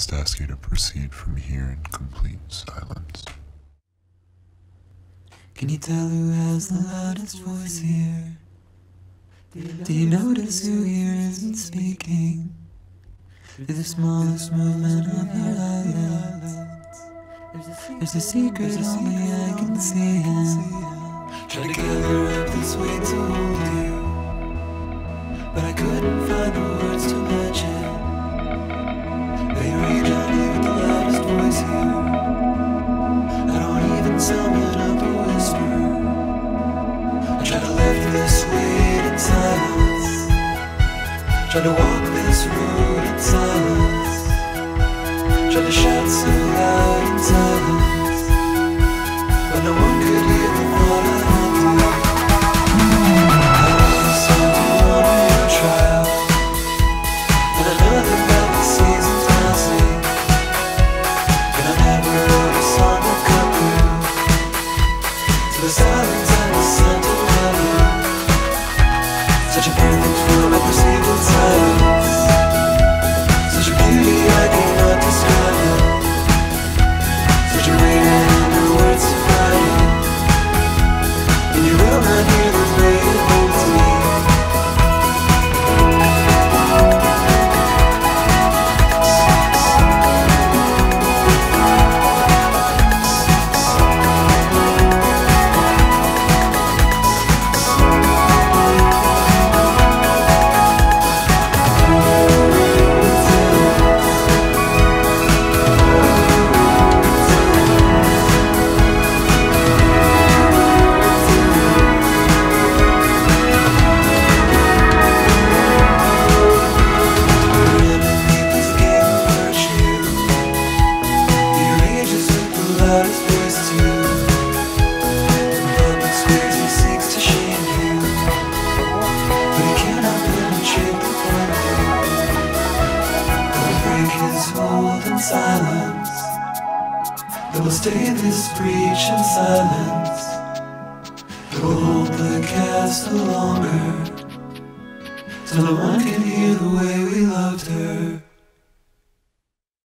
must ask you to proceed from here in complete silence. Can you tell who has the loudest voice here? Do you notice who here isn't speaking? Through the smallest movement of your eyelids, there's a secret only I can see and try to gather up this way to hold you, but I couldn't find the words to match it. They rage on you with the loudest voice here. I don't even summon up a whisper. I try to live this weight in silence, try to walk this road in silence, try to shout so loud in silence, but no one could hear the thought I had to. I was someone on your trial, but I know that the season's passing, and I never wrote a song that cut through to the silence and the sun to heaven. Such a perfect form of perceived in silence, such a beauty I cannot describe it, such a way that no words define it. And you will not hear the way it means to me. Till no one can hear the way we loved her.